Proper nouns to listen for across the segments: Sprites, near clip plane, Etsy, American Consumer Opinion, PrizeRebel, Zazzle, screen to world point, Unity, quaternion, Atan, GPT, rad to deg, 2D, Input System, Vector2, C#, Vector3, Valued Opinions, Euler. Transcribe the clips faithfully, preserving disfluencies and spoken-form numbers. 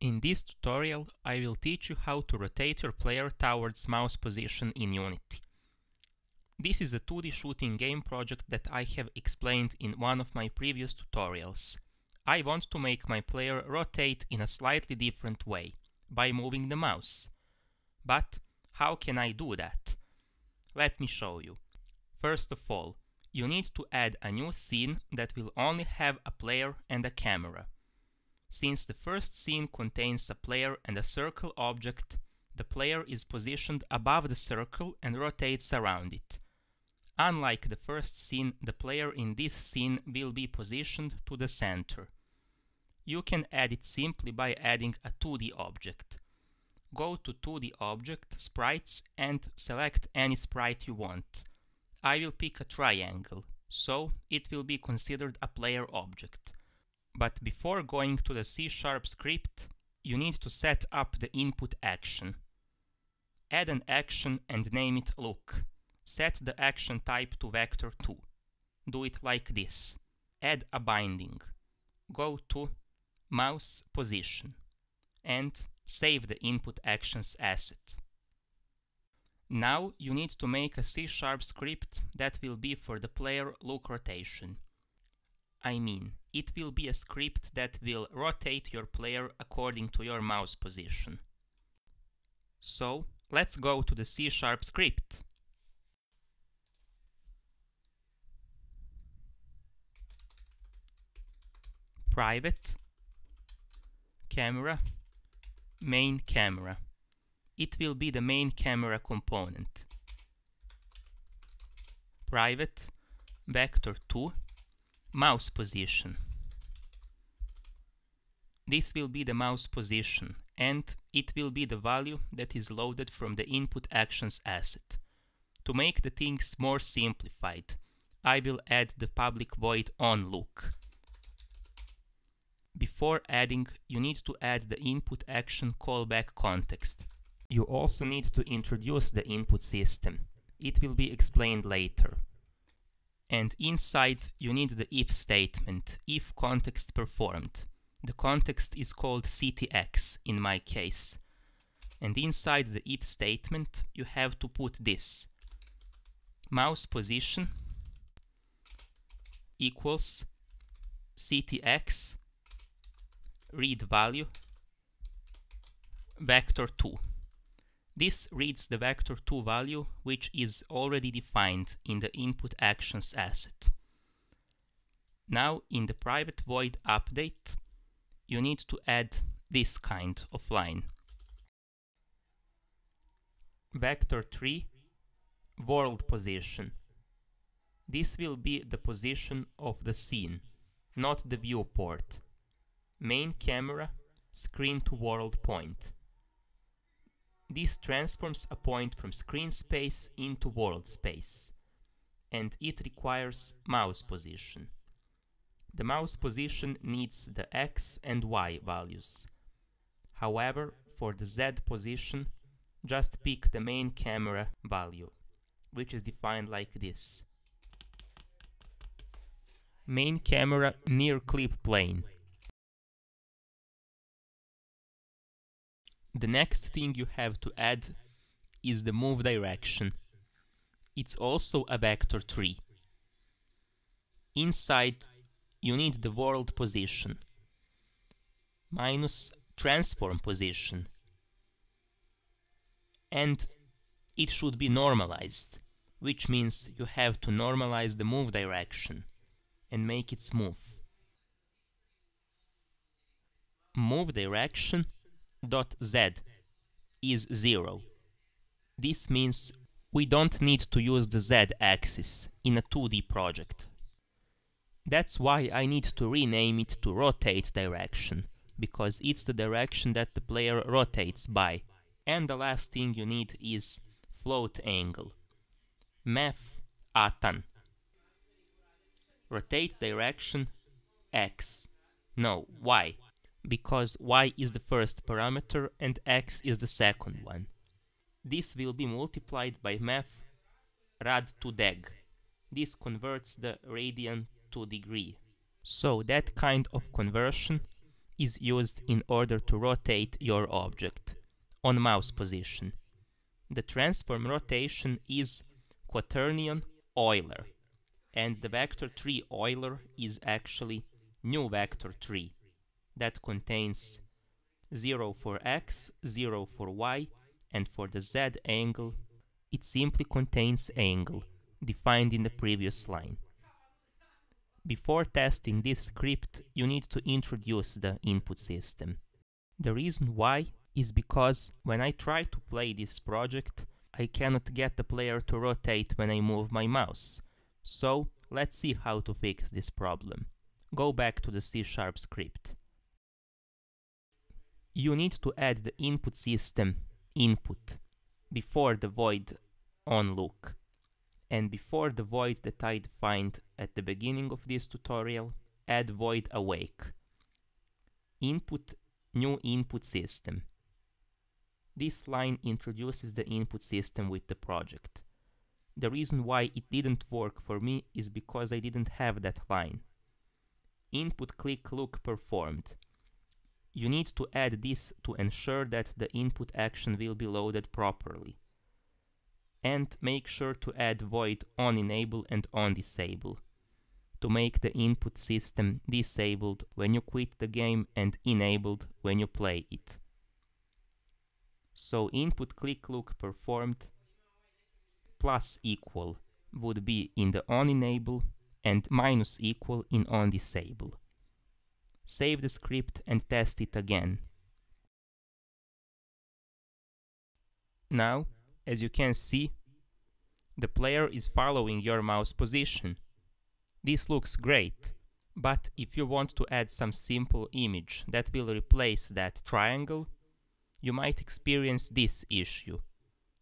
In this tutorial, I will teach you how to rotate your player towards mouse position in Unity. This is a two D shooting game project that I have explained in one of my previous tutorials. I want to make my player rotate in a slightly different way, by moving the mouse. But how can I do that? Let me show you. First of all, you need to add a new scene that will only have a player and a camera. Since the first scene contains a player and a circle object, the player is positioned above the circle and rotates around it. Unlike the first scene, the player in this scene will be positioned to the center. You can add it simply by adding a two D object. Go to two D Object, Sprites, and select any sprite you want. I will pick a triangle, so it will be considered a player object. But before going to the C sharp script, you need to set up the input action. Add an action and name it Look. Set the action type to vector two. Do it like this. Add a binding. Go to Mouse Position and save the input action's asset. Now you need to make a C sharp script that will be for the player look rotation. I mean, it will be a script that will rotate your player according to your mouse position. So, let's go to the C sharp script. Private, camera, main camera. It will be the main camera component. Private, vector two, mouse position. This will be the mouse position, and it will be the value that is loaded from the input action's asset. To make the things more simplified, I will add the public void onLook. Before adding, you need to add the input action callback context. You also need to introduce the input system. It will be explained later. And inside you need the if statement, if context performed. The context is called C T X in my case. And inside the if statement you have to put this. Mouse position equals C T X read value vector two. This reads the vector two value, which is already defined in the input actions asset. Now, in the private void update, you need to add this kind of line. Vector three world position. This will be the position of the scene, not the viewport. Main camera, screen to world point. This transforms a point from screen space into world space, and it requires mouse position. The mouse position needs the X and Y values. However, for the Z position, just pick the main camera value, which is defined like this. Main camera near clip plane. The next thing you have to add is the move direction. It's also a vector three. Inside, you need the world position minus transform position. And it should be normalized, which means you have to normalize the move direction and make it smooth. Move direction dot z is zero. This means we don't need to use the z-axis in a two D project. That's why I need to rename it to rotate direction, because it's the direction that the player rotates by. And the last thing you need is float angle. Math Atan. Rotate direction x. No, y. Because y is the first parameter and x is the second one. This will be multiplied by math rad to deg. This converts the radian to degree. So that kind of conversion is used in order to rotate your object on mouse position. The transform rotation is quaternion Euler, and the vector three Euler is actually new vector three that contains zero for x, zero for y, and for the z angle it simply contains angle defined in the previous line. Before testing this script, you need to introduce the input system. The reason why is because when I try to play this project, I cannot get the player to rotate when I move my mouse. So let's see how to fix this problem. Go back to the C sharp script. You need to add the input system input before the void onLook, and before the void that I defined at the beginning of this tutorial, add void awake. Input new input system. This line introduces the input system with the project. The reason why it didn't work for me is because I didn't have that line. Input click look performed. You need to add this to ensure that the input action will be loaded properly. And make sure to add void onEnable and onDisable to make the input system disabled when you quit the game and enabled when you play it. So input click look performed plus equal would be in the onEnable and minus equal in onDisable. Save the script and test it again. Now, as you can see, the player is following your mouse position. This looks great, but if you want to add some simple image that will replace that triangle, you might experience this issue.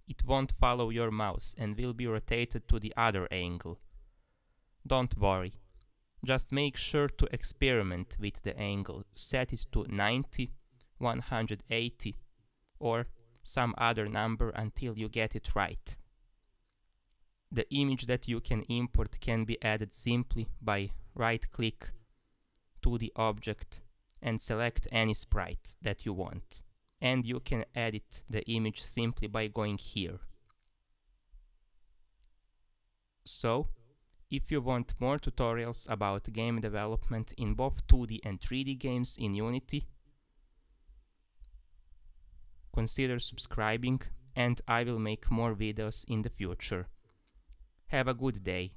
It won't follow your mouse and will be rotated to the other angle. Don't worry. Just make sure to experiment with the angle, set it to ninety, one hundred eighty, or some other number until you get it right. The image that you can import can be added simply by right-click to the object and select any sprite that you want. And you can edit the image simply by going here. So, if you want more tutorials about game development in both two D and three D games in Unity, consider subscribing, and I will make more videos in the future. Have a good day.